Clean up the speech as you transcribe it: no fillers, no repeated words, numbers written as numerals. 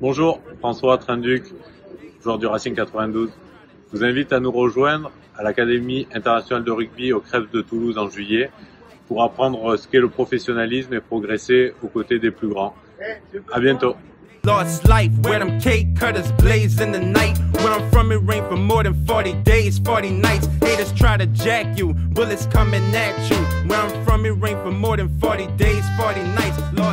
Bonjour, François Trinh-Duc, joueur du Racing 92. Je vous invite à nous rejoindre à l'Académie internationale de rugby au CREPS de Toulouse en juillet pour apprendre ce qu'est le professionnalisme et progresser aux côtés des plus grands. À bientôt. Lost life, where them cake cutters blaze in the night. Where I'm from, it rained for more than 40 days, 40 nights. Haters try to jack you, bullets coming at you. Where I'm from, it rained for more than 40 days, 40 nights. Lost